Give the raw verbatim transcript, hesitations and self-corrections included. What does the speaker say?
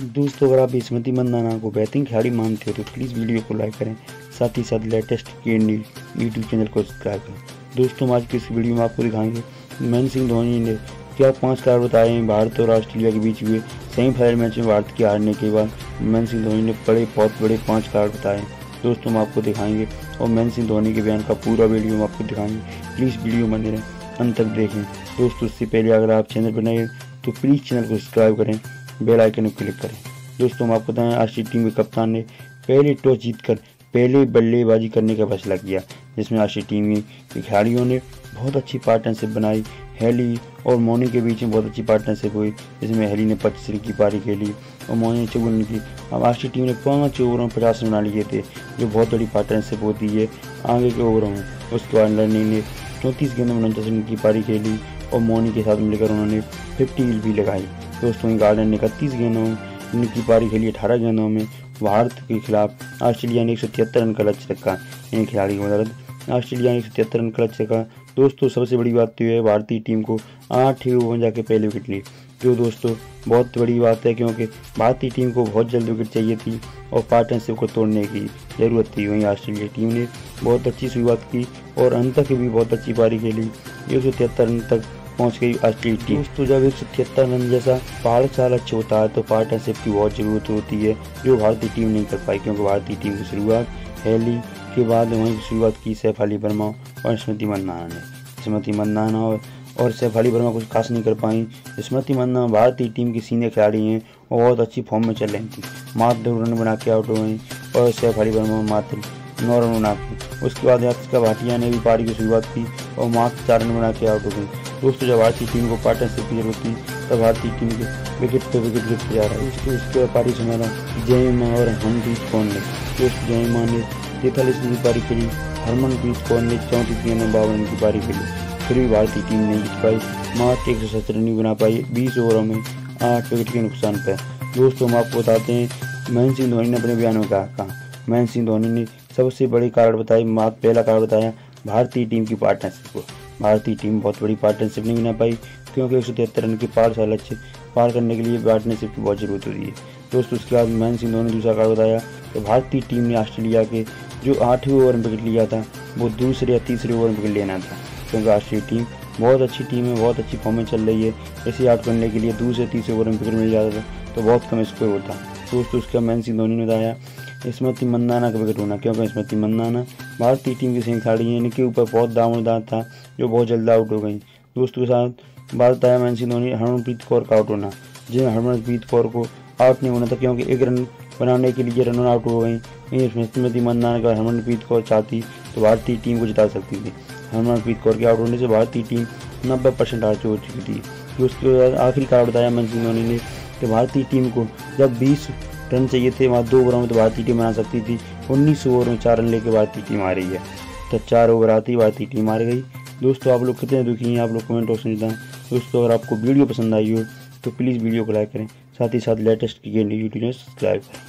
दोस्तों, अगर आप स्मृति मंदाना को बेहतरीन खिलाड़ी मानते हो तो प्लीज़ वीडियो को लाइक करें, साथ ही साथ latest cricket news YouTube channel को सब्सक्राइब करें। दोस्तों, आज की इस वीडियो में आपको दिखाएंगे महेंद्र सिंह धोनी ने क्या पाँच कारण बताए हैं भारत और ऑस्ट्रेलिया के बीच हुए सेमीफाइनल मैच में भारत की हारने के बाद महेंद्र सिंह धोनी ने बड़े बहुत बड़े पाँच कारण बताए हैं। दोस्तों, हम आपको दिखाएंगे और महेंद्र सिंह धोनी के बयान का पूरा वीडियो हम आपको दिखाएंगे। प्लीज़ वीडियो बने रहें, अंत तक देखें। दोस्तों, उससे पहले अगर आप चैनल पर नए तो प्लीज़ चैनल को सब्सक्राइब करें, बेल आइकन को क्लिक करें। दोस्तों, हम आपको बताएं आज की टीम के कप्तान ने पहले टॉस जीतकर पहले बल्लेबाजी करने का फैसला किया, जिसमें आज की टीम के खिलाड़ियों ने बहुत अच्छी पार्टनरशिप बनाई। हेली और मोनी के बीच में बहुत अच्छी पार्टनरशिप हुई, जिसमें हेली ने पच्चीस रन की पारी खेली और मोनी ने चौवन रन की। अब आज की टीम ने पाँच ओवरों में पचास रन बना लिए थे, जो बहुत बड़ी पार्टनरशिप होती है आगे के ओवरों में। उसके बाद लर्नी ने चौंतीस गेंदों में उनचास रन की पारी खेली और मोनी के साथ मिलकर उन्होंने पचास भी लगाई। दोस्तों, गार्डन ने इकतीस गेंदों में उनकी पारी खेली, अठारह गेंदों में। भारत के खिलाफ ऑस्ट्रेलिया ने एक सौ तिहत्तर रन का लक्ष्य रखा। इन खिलाड़ियों की मदद ऑस्ट्रेलिया ने एक सौ तिहत्तर रन का लक्ष्य रखा। दोस्तों, सबसे बड़ी बात तो यह है भारतीय टीम को आठ ही ओवर में जाके पहले विकेट लिए, जो दोस्तों बहुत बड़ी बात है, क्योंकि भारतीय टीम को बहुत जल्द विकेट चाहिए थी और पार्टनरशिप को तोड़ने की ज़रूरत थी। वहीं ऑस्ट्रेलिया टीम ने बहुत अच्छी शुरुआत की और अंत तक भी बहुत अच्छी पारी खेली, एक सौ तिहत्तर रन तक पहुंच गई ऑस्ट्रेलिया टीम। दोस्तों, जब एक सौ तिहत्तर रन जैसा भारत साल अच्छा होता है तो पार्टनरशिप की बहुत ज़रूरत होती है, जो भारतीय टीम नहीं कर पाई, क्योंकि भारतीय टीम की शुरुआत हेली के बाद वहीं की शुरुआत की शेफाली वर्मा और स्मृति मंदाना ने। स्मृति मंदाना और, और शेफाली वर्मा कुछ खास नहीं कर पाई। स्मृति मंदाना भारतीय टीम की सीनियर खिलाड़ी हैं और बहुत अच्छी फॉर्म में चल रही थी, मात्र दो रन बना के आउट हो गई और शेफाली वर्मा मात्र नौ रन बना के। उसके बाद यात्रिका भाटिया ने भी पारी की शुरुआत की और मात्र चार रन बना के आउट हो गई। दोस्तों, जब भारतीय टीम को पार्टनरशिप की जरूरत थी तब भारतीय टीम के विकेट पर विकेट गिरते जा रहा है। उसके उसके पारी सुना जयमा और हरमनप्रीत कौर ने। दोस्त जयमा ने तैंतालीस रन की पारी खेली, हरमनप्रीत कौर ने चौंतीस गेंद में बावन रन की पारी खेली, फिर भी भारतीय टीम नहीं जीत पाई, मात्र एक सौ सत्तर रन बना पाई बीस ओवरों में आठ विकेट के नुकसान पर। दोस्तों, हम आपको बताते हैं महेंद्र सिंह धोनी ने अपने बयान में कहा। महेंद्र सिंह धोनी ने सबसे बड़े कारण बताए, मात्र पहला कारण बताया भारतीय टीम की पार्टनरशिप को। भारतीय टीम बहुत बड़ी पार्टनरशिप नहीं बना पाई, क्योंकि एक सौ तिहत्तर रन के पार साल अच्छे पार करने के लिए पार्टनरशिप की बहुत जरूरत होती है। दोस्तों, उसके बाद महेंद्र सिंह धोनी ने दूसरा कारण बताया कि भारतीय टीम ने ऑस्ट्रेलिया के जो आठवें ओवर में विकेट लिया था वो दूसरे या तीसरे ओवर में विकेट लेना था, क्योंकि ऑस्ट्रेलिया टीम बहुत अच्छी टीम है, बहुत अच्छी फॉर्म में चल रही है। इसे आउट करने के लिए दूसरे तीसरे ओवर में विकेट मिल जाता था तो बहुत कम स्कोर होता। दोस्तों, उसके बाद महेंद्र सिंह धोनी ने बताया स्मृति मंदाना का विकेट होना, क्योंकि स्मृति मंदाना भारतीय टीम के सीनियर खिलाड़ी हैं, इनके ऊपर बहुत दामदार था जो बहुत जल्द आउट हो गई। दोस्तों के साथ भारत आया महेंद्र सिंह धोनी हरमनप्रीत कौर का आउट होना, जिन्हें हरमनप्रीत कौर को आउट नहीं होना था, क्योंकि एक रन बनाने के लिए रन आउट हो गई। स्मृति मंदाना का हरमनप्रीत कौर चाहती तो भारतीय टीम को जिता सकती थी। हरमनप्रीत कौर के आउट होने से भारतीय टीम नब्बे परसेंट आउट हो चुकी थी। दोस्तों, आखिरी का आउट बताया महेंद्र सिंह धोनी ने कि भारतीय टीम को जब बीस रन चाहिए थे वहाँ दो ओवरों में तो भारतीय टीम बना सकती थी। उन्नीस ओवर में चार रन लेके भारतीय टीम आ रही है, तो चार ओवर आती भारतीय टीम आ गई। दोस्तों, आप लोग कितने दुखी हैं आप लोग कमेंट बॉक्स में बताएं। दोस्तों, अगर आपको वीडियो पसंद आई हो तो प्लीज़ वीडियो को लाइक करें, साथ ही साथ लेटेस्ट की यूट्यूब चैनल सब्सक्राइब करें।